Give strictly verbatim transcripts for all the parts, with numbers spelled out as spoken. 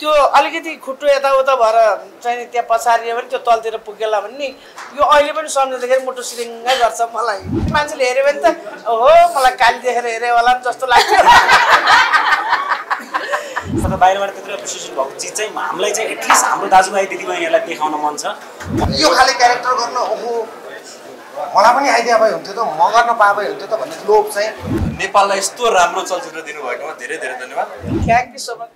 त्यो अलिकति खुट्टो यताउता भएर चाहिँ त्यहाँ पछारियो भने त्यो तलतिर पुगेला भन्ने यो अहिले पनि सम्झँदाखेरि मुटु सिरिङ्गै गर्छ मलाई मान्छेले हेर्यो भने त ओहो मलाई काली देखेर हेरे होला जस्तो लाग्छ सधैँ बाहिरबाट त्यत्रो एप्रिसिएसन भएको चीज चाहिँ हामीलाई चाहिँ एटलिस्ट हाम्रो दाजुभाइ दिदीबहिनीहरुलाई देखाउन मन छ यो खाले क्यारेक्टर गर्न ओहो मलाई पनि आइडिया भए हुन्थ्यो त म गर्न पाए भए हुन्थ्यो त भन्ने लोभ चाहिँ नेपाललाई यस्तो राम्रो चलचित्र दिनुभएकोमा धेरै धेरै धन्यवाद थ्यांक यू सो मच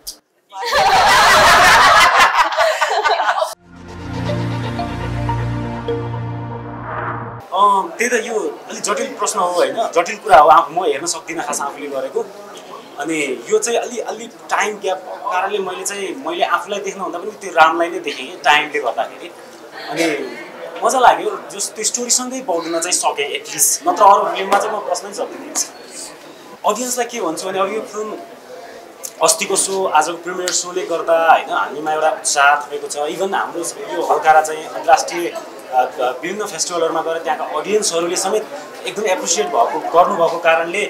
त्यही त यो अलि जटिल प्रश्न हो हैन जटिल कुरा हो म हेर्न सक्दिन खास आफुले गरेको अनि यो चाहिँ अलि अलि टाइम ग्याप कारणले मैले चाहिँ मैले आफुलाई देख्न हुँदा पनि त्यो रामलाई नै देखेँ टाइमले गर्दाखेरि अनि मजा लाग्यो जस्तो स्टोरी सँगै बग्न चाहिँ सके एटलिस्ट नत्र अरु फिल्ममा चाहिँ म प्रश्नै सक्दिन ऑडियन्सलाई के भन्छु भने अब यो फिल्म अस्तिको सो आजको प्रिमियर सोले गर्दा हैन हामीमा एउटा उत्साह थपेको छ इभन हाम्रो यो हल्कारा चाहिँ अन्तर्राष्ट्रिय विभिन्न फेस्टिभलहरुमा गएर त्यहाँका ऑडियन्सहरुले समेत एकदम एप्रिसिएट भएको गर्नु भएको कारणले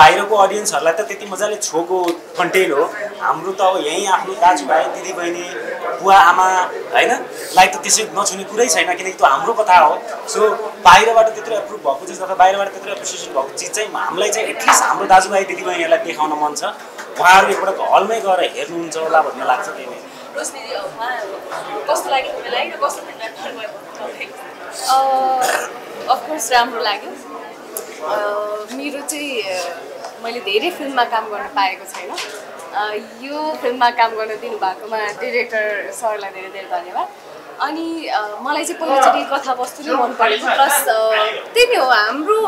बाहिरको ऑडियन्सहरुलाई त त्यति मजाले छोको कन्टेन्ट हो हाम्रो त अब यही आफ्नो दाजुभाइ दिदीबहिनी बुवा आमा हैन लाइक त त्यसै नछुने कुरै छैन किनकि त्यो हाम्रो कथा हो सो बाहिरबाट त्यत्रो एप्रुभ भएको चीज अथवा बाहिरबाट त्यत्रो एप्रिसिएसन भएको चीज चाहिँ हामीलाई चाहिँ एटलिस्ट हाम्रो दाजुभाइ दिदीबहिनीहरुलाई देखाउन मन छ उहाँहरुले एकपटक हलमै गएर हेर्नुहुन्छ होला भन्ने लाग्छ त्यही नै रोशनी दिदी उहाँ कस्तो लाग्यो मलाई र कस्तो फिडब्याक भयो अ अफ कोर्स राम्रो लाग्यो अ मेरो चाहिँ मैले धेरै फिल्ममा काम गर्न पाएको छैन यो फिल्ममा काम गर्न दिनुभएकोमा डाइरेक्टर सरलाई धेरै धेरै धन्यवाद अनि मलाई चाहिँ पहिलोचोटि कथावस्तु नै मन पर्यो प्लस त्यही नै हो हाम्रो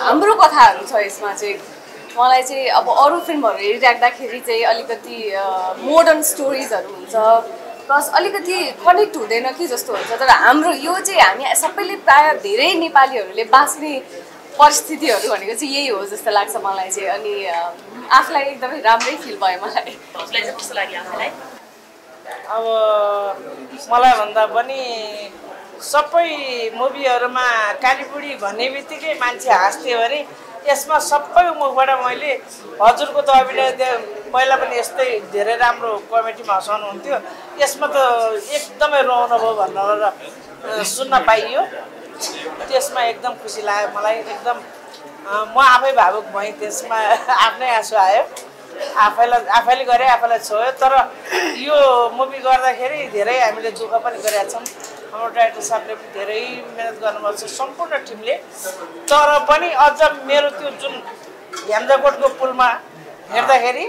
हाम्रो कथाहरु छ यसमा चाहिँ मलाई चाहिँ अब अरु फिल्महरु हेरिराख्दाखेरि चाहिँ अलिकति मोडर्न स्टोरीजहरु हुन्छ प्लस अलिकति कनेक्ट हुँदैन कि जस्तो हुन्छ तर हाम्रो यो चाहिँ हामी सबैले प्राय धेरै नेपालीहरुले बास्ने परिस्थितिहरु भनेको चाहिँ यही हो जस्तो लाग्छ मलाई चाहिँ अनि आफुलाई एकदमै राम्रै फिल भयो मलाई हजुरलाई चाहिँ कस्तो लाग्यो आफुलाई अब मलाई भन्दा पनि सबै मुभीहरुमा कालीबुढी भन्नेबित्तिकै मान्छे हाँस्थे भने यसमा सबै मुखबाट मैले हजुरको त अभिनय पहिला पनि यस्तै धेरै राम्रो कमेडीमा हँसाउनु हुन्थ्यो यसमा त एकदमै रौनक भयो भनेर सुन्न पाइयो त्यसमा एकदम खुसी लाग्यो मलाई एकदम म आफै भावुक भएँ त्यसमा आफ्नै आँसु आयो आफैलाई आफैले गरे आफैलाई छोयो तर यो मुभी गर्दाखेरि धेरै हामीले दुःख पनि गरेका छौँ हाम्रो डाइरेक्टर साहबले पनि धेरै मेहनत गर्नुभएको छ सम्पूर्ण टिमले तर पनि अझ मेरो त्यो जुन हेम्जाकोटको पुलमा हेर्दाखेरि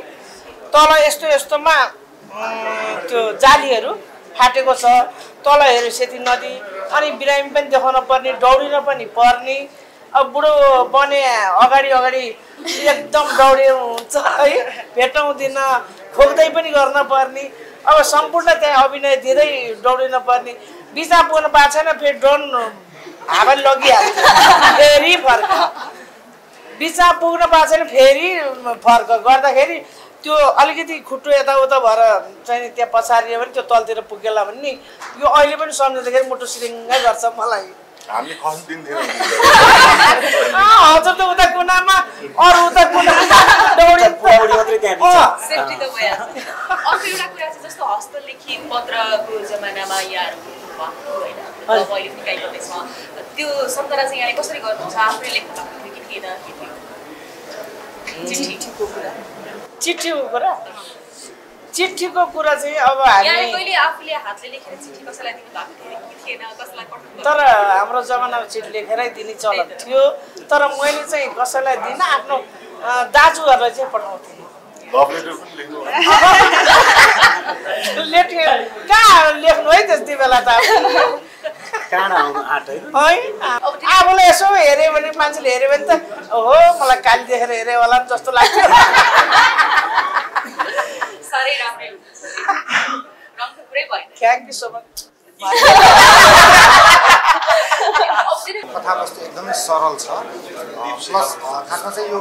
तल यस्तो यस्तोमा त्यो जालीहरू फाटेको छ तल हेऱ्यो सेती नदी अनि बिरामी पनि देखाउन पर्ने दौडिन पनि पर्ने अब बुढो बने अगाडि अगाडि एकदम दौडे हुन्छ है भेटाउँदिन खोक्दै पनि गर्न पर्ने अब सम्पूर्ण त्यहाँ अभिनय धेरै दौडिन पर्ने बिचमा पुग्नु पाएको छैन फेरि ड्रोन हावा लगिहाल्छ फेरि फर्क बिचमा पुग्नु पाएको छैन फेरि फर्क गर्दाखेरि त्यो अलिकति खुट्टो यताउता भएर चाहिँ त्यहाँ पछारियो भने त्यो तलतिर पुगेला भन्ने यो अहिले पनि सम्झँदाखेरि मुटु सिरिङ्गै गर्छ मलाई हामीले खस्दिन थियो हजुर त उता कुनामा अरु उता कुनामा दौड्यो पौडी मात्रै त्यहाँ बिच सेफ्टी त भयो अब एउटा कुरा छ जस्तो हस्तलिखित पत्रको जमानामा यहाँ चिठीको कुरा चिठीको कुरा चाहिँ अब तर हाम्रो जमानामा चिठी लेखेरै दिने चलन थियो तर मैले चाहिँ कसैलाई दिन आफ्नो दाजुहरूलाई चाहिँ पठाउँथेँ कहाँ लेख्नु है त्यति बेला त आफूलाई यसो हेऱ्यो भने मान्छेले हेऱ्यो भने त ओहो मलाई काली देखेर हेऱ्यो होला नि जस्तो लाग्छ कथावस्तु एकदमै सरल छ प्लस खासमा चाहिँ यो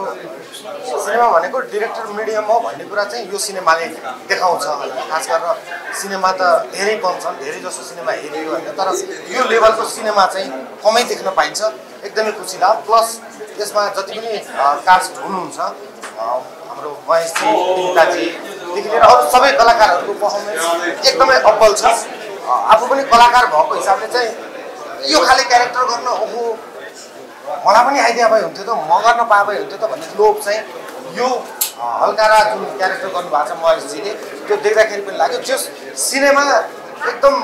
सिनेमा भनेको डिरेक्टर मिडियम हो भन्ने कुरा चाहिँ यो सिनेमाले देखाउँछ खास गरेर सिनेमा त धेरै कम छन् धेरै जसो सिनेमा हेरियो होइन तर यो लेभलको सिनेमा चाहिँ कमै देख्न पाइन्छ एकदमै खुसी लाग्यो प्लस यसमा जति पनि कास्ट हुनुहुन्छ हाम्रो महेशजी गीताजी और सबै कलाकारहरुको परफर्मेन्स एकदमै अब्बल छ आफू पनि कलाकार भएको हिसाबले चाहिँ यो खाली क्यारेक्टर गर्न ओहो मलाई पनि आइडिया भए हुन्थ्यो त म गर्न पाए भए हुन्थ्यो त भन्ने लोभ चाहिँ यो हल्कारा जुन क्यारेक्टर गर्नु भएको छ महेश जीले त्यो देख्दाखेरि पनि लाग्यो जस सिनेमा एकदम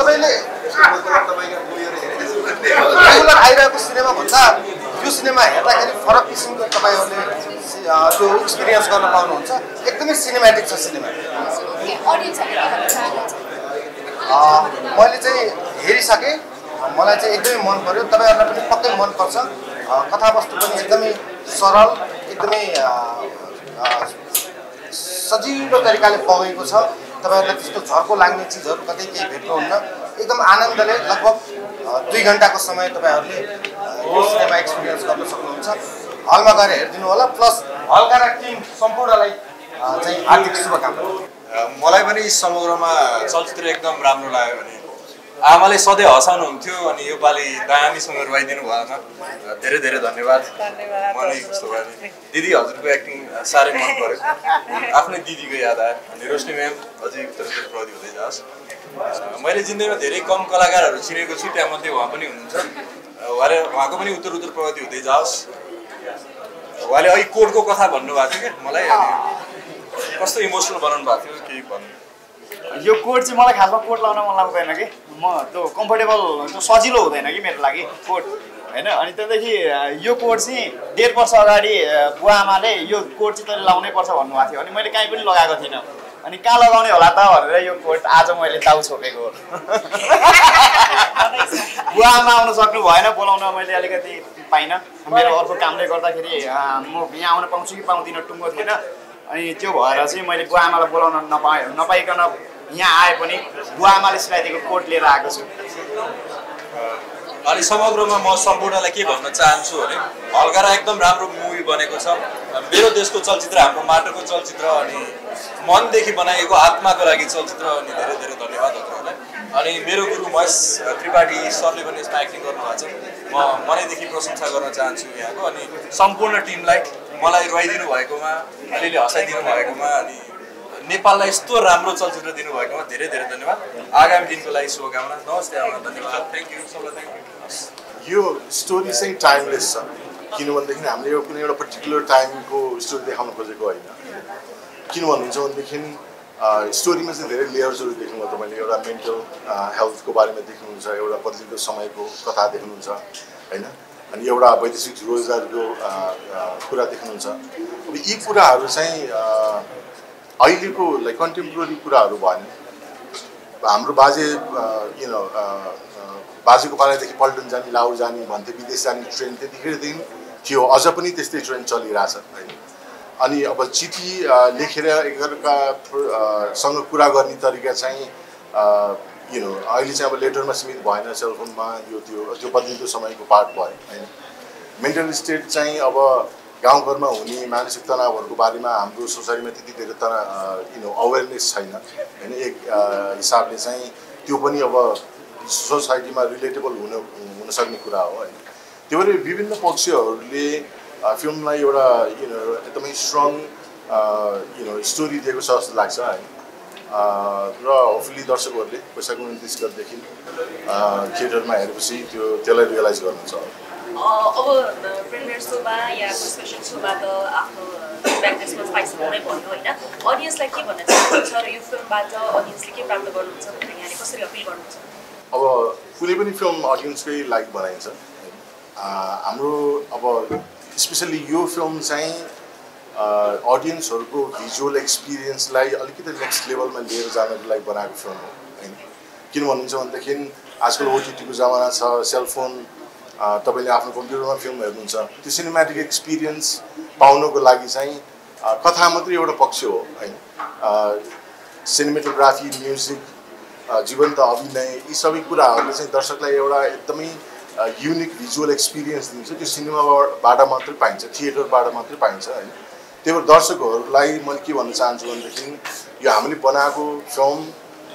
तपाईले तपाईको मुभीहरु हेरेको रेगुलर आइरहेको सिनेमा भन्दा यो सिनेमा हेर्दाखेरि फरक किसिमको तपाईहरुले त्यो एक्सपीरियन्स गर्न पाउनुहुन्छ एकदमै सिनेम्याटिक छ सिनेमा मैले चाहिँ हेरिसके मलाई चाहिँ एकदमै मन पर्यो तपाईहरुलाई पनि पक्कै मन पर्छ कथावस्तु पनि एकदमै सरल एकदमै सजिलो तरिकाले पगेको छ तपाईहरुलाई त्यस्तो झर्को लाग्ने चीजहरु कतै केही भेट्नुहुन्न एकदम आनन्दले लगभग दुई घण्टाको समय तपाईहरुले यो सिनेमा एक्सपीरियन्स गर्न सक्नुहुन्छ हलमा गएर हेर्दिनु होला प्लस हलकारा टिम सम्पूर्णलाई चाहिँ हार्दिक शुभकामना मलाई पनि समग्रमा चलचित्र एकदम राम्रो लाग्यो भने आमाले सधैँ हसाउनुहुन्थ्यो अनि यो पाली दामीसँग रुवाइदिनु भएन धेरै धेरै धन्यवाद मलाई कस्तो भयो दिदी हजुरको एक्टिङ सारै मन पर्यो आफ्नै दिदीको याद आयो अनि रोशनी म्याम अझै उत्तरोत्तर प्रगति हुँदै जाओस् मैले जिन्दगीमा धेरै कम कलाकारहरू चिनेको छु त्यसमध्ये उहाँ पनि हुनुहुन्छ उहाँले उहाँको पनि उत्तरोत्तर प्रगति हुँदै जाओस् उहाँले अघि कोडको कथा भन्नुभएको थियो के मलाई कस्तो इमोसनल बनाउनु भएको थियो केही भन्नु यो कोट चाहिँ मलाई खासमा कोट लाउन मन लाग्दैन कि म त्यो कम्फर्टेबल त्यो सजिलो हुँदैन कि मेरो लागि कोट हैन अनि त्यसदेखि यो कोट चाहिँ डेढ वर्ष अगाडि बुवा आमाले यो कोट चाहिँ तैले लाउनै पर्छ भन्नुभएको थियो अनि मैले कहीँ पनि लगाएको थिइनँ अनि कहाँ लगाउने होला त भनेर यो कोट आज मैले ताउ छोपेको हो बुवा आमा आउन सक्नु भएन बोलाउन मैले अलिकति पाइनँ मेरो अर्को कामले गर्दाखेरि म यहाँ आउन पाउँछु कि पाउँदिनँ टुङ्गो थिएन अनि त्यो भएर चाहिँ मैले बुवा आमालाई बोलाउन नपाएँ नपाइकन यहाँ आए पनि बुवा आमाले सिलाइदिएको कोट लिएर आएको छु अनि समग्रमा म सम्पूर्णलाई के भन्न चाहन्छु भने हल्कारा एकदम राम्रो मुभी बनेको छ मेरो देशको चलचित्र हाम्रो माटोको चलचित्र अनि मनदेखि बनाएको आत्माको लागि चलचित्र अनि धेरै धेरै धन्यवाद हजुरहरूलाई अनि मेरो गुरु महेश त्रिपाठी सरले पनि यसमा एक्टिङ गर्नुभएको छ म मनैदेखि प्रशंसा गर्न चाहन्छु यहाँको अनि सम्पूर्ण टिमलाई मलाई रुवाइदिनु भएकोमा अलिअलि हँसाइदिनु भएकोमा अनि नेपाललाई यस्तो राम्रो चलचित्र दिनुभएकोमा धेरै धेरै धन्यवाद आगामी दिनको लागि शुभकामना नमस्ते आमा धन्यवाद थ्यांक यू सबैलाई थ्यांक यू यो स्टोरी चाहिँ टाइमलेस छ किनभनेदेखि हामीले यो कुनै एउटा पर्टिकुलर टाइमको स्टोरी देखाउन खोजेको होइन किन भन्नुहुन्छ भनेदेखि स्टोरीमा चाहिँ धेरै लेयर्सहरू देख्नुहुन्छ तपाईले एउटा मेन्टल हेल्थको बारेमा देख्नुहुन्छ एउटा बदलिदो समयको कथा देख्नुहुन्छ हैन अनि एउटा वैदेशिक रोजगारको कुरा देख्नुहुन्छ अब यी कुराहरू चाहिँ अहिलेको लाइक कन्टेम्पोरेरी कुराहरू भने हाम्रो बाजे यु नो बाजेको पालादेखि पल्टन जाने लाहौर जाने भन्थे विदेश जाने ट्रेन त्यतिखेरदेखि थियो अझ पनि त्यस्तै ट्रेन चलिरहेछ होइन अनि अब चिठी लेखेर एकअर्कासँग कुरा गर्ने तरिका चाहिँ You know, अहिले चाहिँ अब लेटरमा सीमित भएन सेलफोनमा यो त्यो त्यो बदलिदो समयको पार्ट भयो हैन मेन्टल स्टेट चाहिँ अब गाउँ घरमा हुने मानसिक तनावहरुको बारेमा हाम्रो सोसाइटीमा त्यति धेरै त यु नो अवेयरनेस छैन हैन एक हिसाबले चाहिँ त्यो पनि अब सोसाइटीमा रिलेटेबल हुन हुन सक्ने कुरा हो हैन त्यो पनि विभिन्न पक्षहरूले फिल्मलाई एउटा यु नो एकदमै स्ट्रङ यु नो स्टोरी दिएको छ जस्तो लाग्छ हैन र होपफुली दर्शकहरूले पैसाको उन्तिस गतेदेखि थिएटरमा हेरेपछि त्यो त्यसलाई रियलाइज गर्नुहुन्छ अब प्रिमियर सोमा या स्पेशल सोमा त आफ्नो प्र्याक्टिसमा पाइसक्नु नै भन्नु हैन ऑडियन्सलाई के भन्न चाहनुहुन्छ र यो फिल्मबाट ऑडियन्सले के प्राप्त गर्नुहुन्छ भनेर यहाँले कसरी अपील गर्नुहुन्छ अब कुनै पनि फिल्म ऑडियन्सकै लागि बनाइन्छ हाम्रो अब स्पेशली यो फिल्म चाहिँ अडियन्सहरुको भिजुअल एक्सपीरियन्सलाई अलिकति नेक्स्ट लेभलमा लिएर जानको लागि बनाएको फिल्म हो हैन किन भन्नुहुन्छ भनेदेखि आजकल ओटीटीको जमाना छ सेलफोन तपाईले आफ्नो कम्प्युटरमा फिल्म हेर्नुहुन्छ त्यो सिनेम्याटिक एक्सपीरियन्स पाउनको लागि चाहिँ कथा मात्रै एउटा पक्ष हो हैन सिनेमेटोग्राफी म्युजिक जीवन्त अभिनय यी सबै कुराहरुले चाहिँ दर्शकलाई एउटा एकदमै युनिक भिजुअल एक्सपीरियन्स दिन्छ त्यो सिनेमाबाट मात्र पाइन्छ थिएटरबाट मात्र पाइन्छ हैन त्यही भएर दर्शकहरूलाई म के भन्न चाहन्छु भनेदेखि यो हामीले बनाएको फिल्म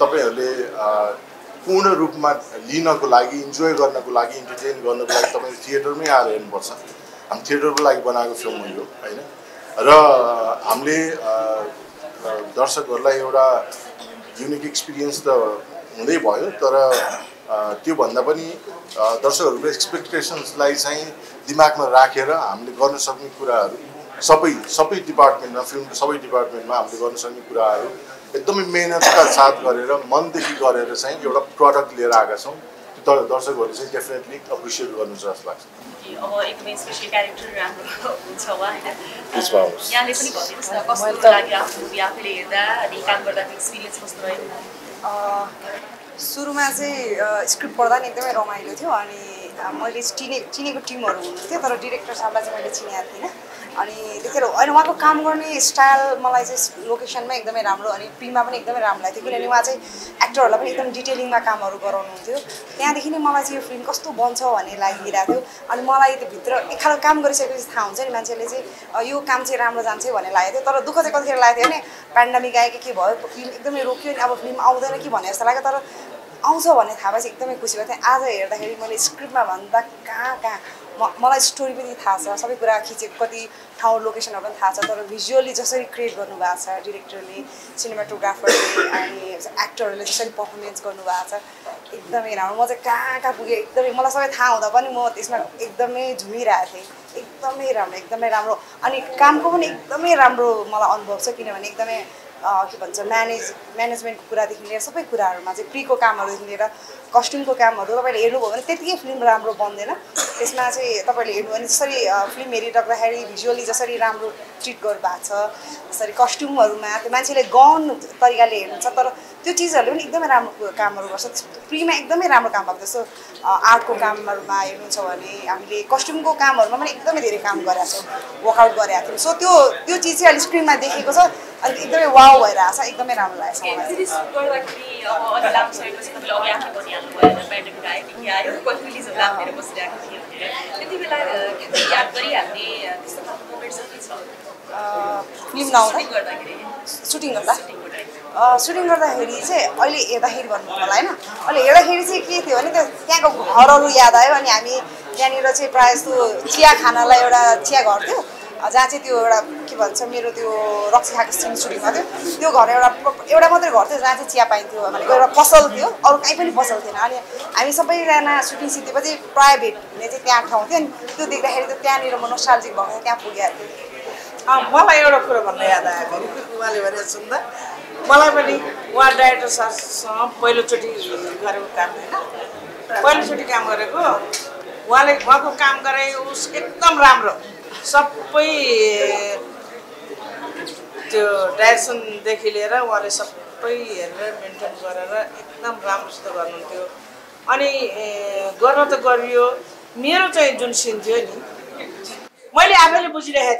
तपाईहरूले पूर्ण रूपमा लिनको लागि इन्जोय गर्नको लागि इन्टरटेन गर्नको लागि तपाईले थिएटरमै आएर हेर्नुपर्छ हामी थिएटरको लागि बनाएको फिल्म हो यो हैन र हामीले दर्शकहरुलाई एउटा युनिक एक्सपीरियन्स त हुँदै भयो तर त्यो भन्दा पनि दर्शकहरुको एक्सपेक्टेशन्स लाई चाहिँ दिमागमा राखेर हामीले गर्न सक्ने कुराहरु सबै सबै डिपार्टमेन्टमा फिल्मको सबै डिपार्टमेन्टमा हामीले गर्न सक्ने कुराहरु एकदमै मेहनतका साथ गरेर मनदेखि गरेर चाहिँ एउटा प्रोडक्ट लिएर आएका छौं तर दर्शकहरुले चाहिँ डेफिनेटली अप्रिशिएट गर्नु जस्तो लाग्छ कि अब एकदमै स्पेशल क्यारेक्टर राम्रो हुन्छ होला हैन यहाँले पनि भन्नुहुन्छ कस्तो लागिरहेको मुभी आफैले हेर्दा अनि काम गर्दा एक्सपीरियन्स कस्तो रह्यो अ सुरुमा चाहिँ स्क्रिप्ट पढ्दा नि एकदमै रमाइलो थियो अनि मैले चिने चिनेको टिमहरु हुन्थ्यो तर डाइरेक्टर साहबलाई चाहिँ मैले चिनेको थिएन अनि त्यतिखेर अनि उहाँको काम गर्ने स्टाइल मलाई चाहिँ लोकेशनमा एकदमै राम्रो अनि प्रिमा पनि एकदमै राम्रो लाग्यो किनभने उहाँ चाहिँ एक्टरहरुलाई पनि एकदम डिटेलिङमा कामहरु गराउनुहुन्थ्यो त्यहाँदेखि नै मलाई चाहिँ यो फिल्म कस्तो बन्छ भन्ने लागिरहेथ्यो अनि मलाई त्यो भित्र एकखाल काम गरिसकेपछि थाहा हुन्छ नि मान्छेले चाहिँ यो काम चाहिँ राम्रो जान्छ भन्ने लागेथ्यो तर दुःख चाहिँ कतिखेर लाग्थ्यो हैन प्यान्डेमिक आयो के भयो फिल्म एकदमै रोक्यो अनि अब फिल्म आउँदैन कि भन्ने जस्तो लाग्यो तर आउँछ भन्ने थाहा भएपछि एकदमै खुसी भएँ आज हेर्दाखेरि मैले स्क्रिप्टमा भन्दा कहाँ कहाँ मलाई स्टोरी पनि थाहा छ सबै कुरा खिचेको कति ठाउँ लोकेसनहरु पनि थाहा छ तर भिजुअली जसरी क्रिएट गर्नु भएको छ डाइरेक्टरले सिनेमाटोग्राफरले अनि एक्टरले जसरी परफर्मेन्स गर्नु भएको छ एकदमै राम्रो म चाहिँ कहाँ कहाँ पुगे एकदमै मलाई सबै थाहा हुँदा पनि म त्यसमा एकदमै झुमिरहेको थिएँ एकदमै राम्रो एकदमै राम्रो अनि कामको पनि एकदमै राम्रो मलाई अनुभव छ किनभने एकदमै के भन्छ म्यानेज म्यानेजमेन्टको कुरादेखि लिएर सबै कुराहरुमा चाहिँ प्रीको कामहरुदेखि लिएर कस्ट्युमको कामहरु तपाईले हेर्नुभयो भने त्यतिकै फिल्म राम्रो बन्दैन त्यसमा चाहिँ तपाईले हेर्नुभयो भने जसरी फिल्म हेरिराख्दाखेरि भिजुअली जसरी राम्रो ट्रिट गर्नुभएको छ जसरी कस्ट्युमहरुमा त्यो मान्छेले गन तरिकाले हेर्नुहुन्छ तर त्यो चीजहरुले पनि एकदमै राम्रो कामहरु गर्छ प्रीमा एकदमै राम्रो काम भएको जस्तो आर्टको कामहरुमा हेर्नुहुन्छ भने हामीले कस्ट्युमको कामहरुमा पनि एकदमै धेरै काम गरेका छौं वर्कआउट गरेका थियौं सो त्यो त्यो चीज चाहिँ अहिले स्क्रिनमा देखेको छ अनि एकदमै वाउ भइराछ एकदमै राम्रो लाग्छ मलाई सिरिज गर्दाखेरि अब अलि लामो समयपछि मैले अघि आफै भनिहाल्नु भएन प्यान्डेमिक आयो कि आयो कति रिलिज होला मेरो बसिरहेको थियो त्यति बेला याद गरी हामीले त्यस्तो खालको मोमेन्ट्स पनि छ फिल्म नआउँदै गर्दाखेरि सुटिङ गर्दा सुटिङ गर्दाखेरि चाहिँ अहिले हेर्दाखेरि भन्नु होला हैन अहिले हेर्दाखेरि चाहिँ के थियो भने त्यो त्यहाँको घरहरु याद आयो अनि हामी त्यहाँनिर चाहिँ प्रायः जस्तो चिया खानालाई एउटा चिया घर थियो जहाँ चाहिँ त्यो एउटा के भन्छ मेरो त्यो रक्सी खाएको सिन सुटिङ गर्थ्यो त्यो घर एउटा एउटा मात्रै घर थियो जहाँ चाहिँ चिया पाइन्थ्यो भनेको एउटा पसल थियो अरू कहीँ पनि पसल थिएन अनि हामी सबैजना सुटिङ सिकेपछि प्रायः भेट हुने चाहिँ त्यहाँ ठाउँ थियो अनि त्यो देख्दाखेरि त त्यहाँनिर म नोस्टाल्जिक भएको त्यहाँ पुगेको थिएँ मलाई एउटा कुरो भन्न याद आयो फेरि उहाँले भनेर सुन्दा मलाई पनि उहाँ डाइरेक्टर सरसँग पहिलोचोटि गरेको काम होइन पहिलोचोटि काम गरेको उहाँले उहाँको काम गरे उस एकदम राम्रो सबै त्यो डाइरेक्सनदेखि लिएर उहाँले सबै हेरेर मेन्टेन गरेर एकदम राम्रोसित गर्नुहुन्थ्यो अनि गर्न त गरियो मेरो चाहिँ जुन सिन थियो नि मैले आफैले बुझिरहेको थिइनँ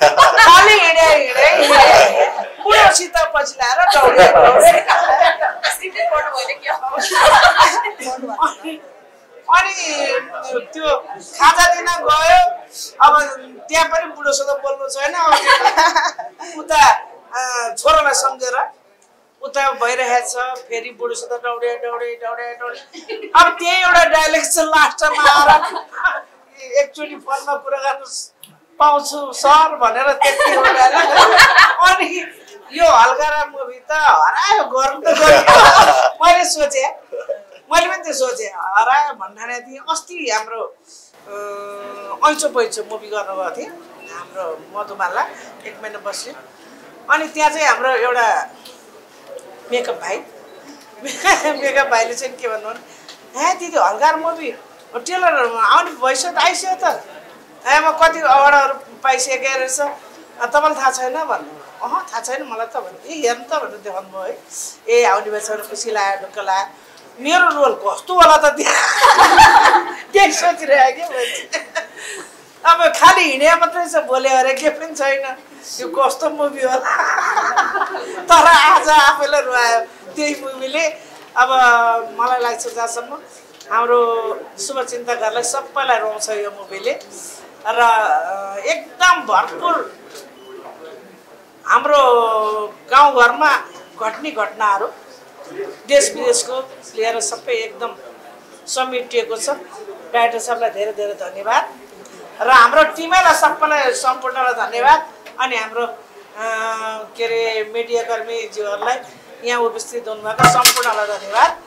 खालि हिँडे हिँडे पुरोसित पछि लाएर अनि त्यो खाजा दिन गयो अब त्यहाँ पनि बुढोसँग बोल्नु छैन उता छोरालाई सम्झेर उता भइरहेछ फेरि बुढोसँग डौडे डौडे डौडे डौडे अब त्यही एउटा डायलग चाहिँ लास्टमा आएर एक्चुअली फोनमा कुरा गर्नु पाउँछु सर भनेर त्यति होला अनि यो हल्कारा मुभी त हरायो गर्नु त गर्यो मैले सोचे मैले पनि त्यो सोचेँ हरायो भन्ने थिएँ अस्ति हाम्रो ऐचो पैचो मुभी गर्नुभएको थिएँ हाम्रो मधुमाला एक महिना बस्यो अनि त्यहाँ चाहिँ हाम्रो एउटा मेकअप भाइ मेकअप भाइले चाहिँ के भन्नु भने ए दिदी हल्का मुभी टेलर आउने भइसक्यो त आइसक्यो त ए म कति अर्डरहरू पाइसकेको रहेछ तपाईँलाई थाहा छैन भन्नु अह थाहा छैन मलाई त भन्नु ए हेर्नु त भनेर देखाउनु भयो है ए आउने भएछ खुसी लाग्यो ढुक्क लाग्यो मेरो रोल कस्तो होला त त्यही सोचिरहेको क्या मान्छे अब खालि हिँडे मात्रै छ बोल्यो अरे के पनि छैन यो कस्तो मुभी होला तर आज आफैले रुवायो त्यही मुभीले अब मलाई लाग्छ जहाँसम्म हाम्रो शुभचिन्तकहरूलाई सबैलाई रुवाउँछ यो मुभीले र एकदम भरपुर हाम्रो गाउँघरमा घट्ने घटनाहरू देश विदेशको लिएर सबै एकदम समेटिएको छ डाइरेक्टर सबलाई धेरै धेरै धन्यवाद र हाम्रो टिमलाई सबैलाई सम्पूर्णलाई धन्यवाद अनि हाम्रो के रे मीडियाकर्मी ज्यूहरूलाई यहाँ उपस्थित हुनुभएका सम्पूर्णलाई धन्यवाद।